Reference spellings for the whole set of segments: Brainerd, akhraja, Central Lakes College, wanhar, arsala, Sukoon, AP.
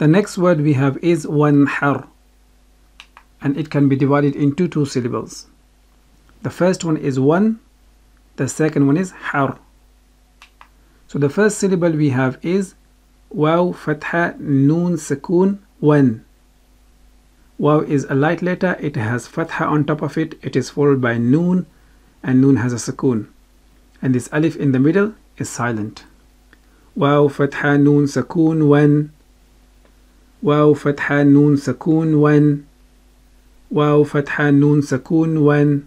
The next word we have is wanhar, and it can be divided into two syllables. The first one is wan, the second one is har. So the first syllable we have is waw fatha noon sukoon wan. Waw is a light letter, it has fatha on top of it, it is followed by noon, and noon has a sukoon, and this alif in the middle is silent. Waw fatha noon sukoon wan, waw fatha noon sukoon wan, waw fatha noon sukoon wan.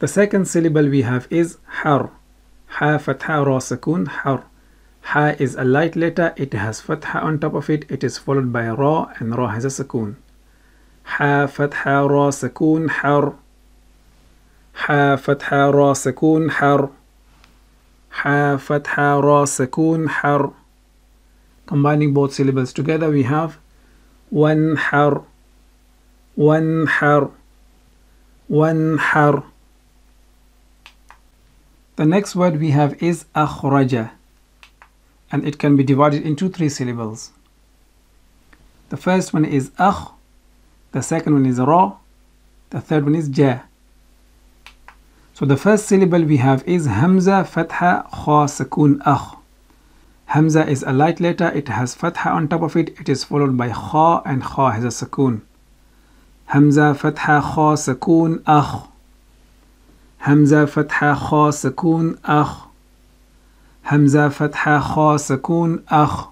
The second syllable we have is har, ha fatha ra sukoon har. Ha is a light letter, it has fatha on top of it, it is followed by ra, and ra has a sukoon. Ha fatha ra sukoon har, ha fatha ra sukoon har, ha fatha ra sukoon har. Combining both syllables together we have wan har, wan har, wan har. The next word we have is akhraja, and it can be divided into three syllables. The first one is akh, the second one is ra, the third one is ja. So the first syllable we have is hamza fatha kha sukoon akh. Hamza is a light letter, it has fatha on top of it, it is followed by kha, and kha has a sukoon. Hamza fatha kha sukoon akh, hamza fatha kha sukoon akh, hamza fatha kha sukoon akh.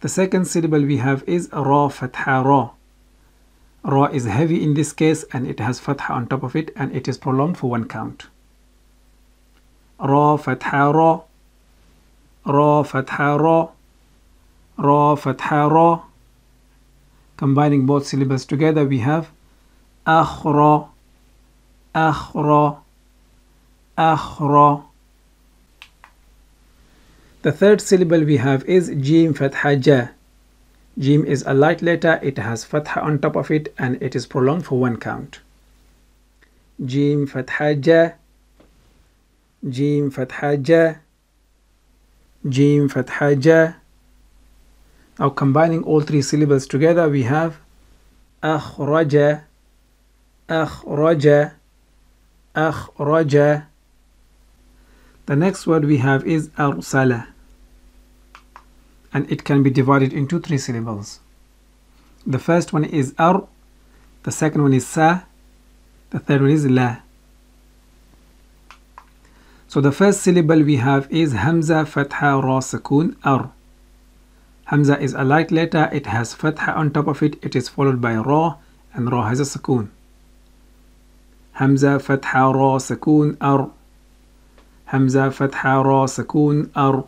The second syllable we have is ra fatha ra. Ra is heavy in this case, and it has fatha on top of it, and it is prolonged for one count. Ra fatha ra, ra fatha ra, ra fatha ra. Combining both syllables together we have akhra, akhra, akhra. The third syllable we have is Jim fatha ja. Jim is a light letter, it has fatha on top of it, and it is prolonged for one count. Jim fatha ja, Jim fatha ja, Jim fatha ja. Now combining all three syllables together we have akhraja, akhraja, akhraja. The next word we have is arsala, and it can be divided into three syllables. The first one is ar, the second one is sa, the third one is la. So the first syllable we have is hamza fatha ra sukoon ar. Hamza is a light letter, it has fatha on top of it, it is followed by ra, and ra has a sukoon. Hamza fatha ra sukoon ar, hamza fatha ra sukoon ar,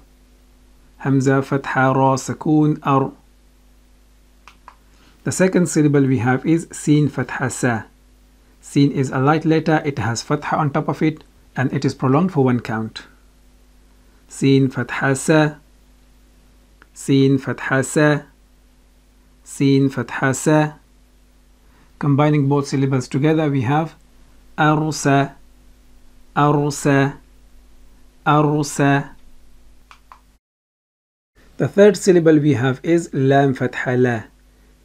hamza fatha ra sukoon ar. The second syllable we have is sin fatha sa. Sin is a light letter, it has fatha on top of it, and it is prolonged for one count. Sin fatha sa, sin fatha sa, sin fatha sa. Combining both syllables together we have arsa, arsa, arsa. The third syllable we have is lam fatha la.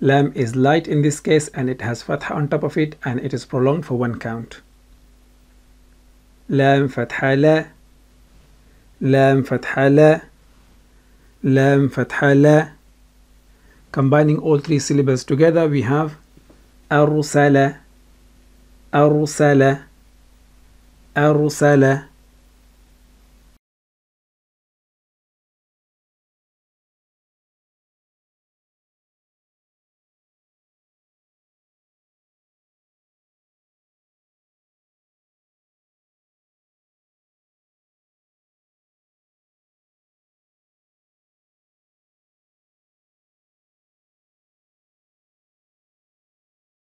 Lam is light in this case, and it has fatha on top of it, and it is prolonged for one count. Lam fatha la, lam fatha la, lam fatha la. Combining all three syllables together we have arsala, arsala, arsala.